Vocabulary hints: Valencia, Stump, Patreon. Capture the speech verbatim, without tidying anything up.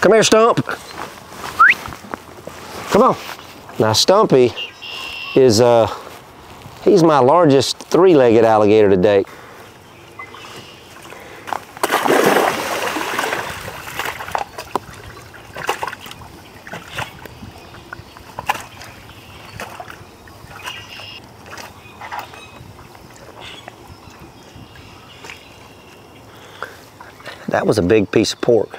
Come here, Stump. Come on. Now, Stumpy is, uh, he's my largest three-legged alligator to date. That was a big piece of pork.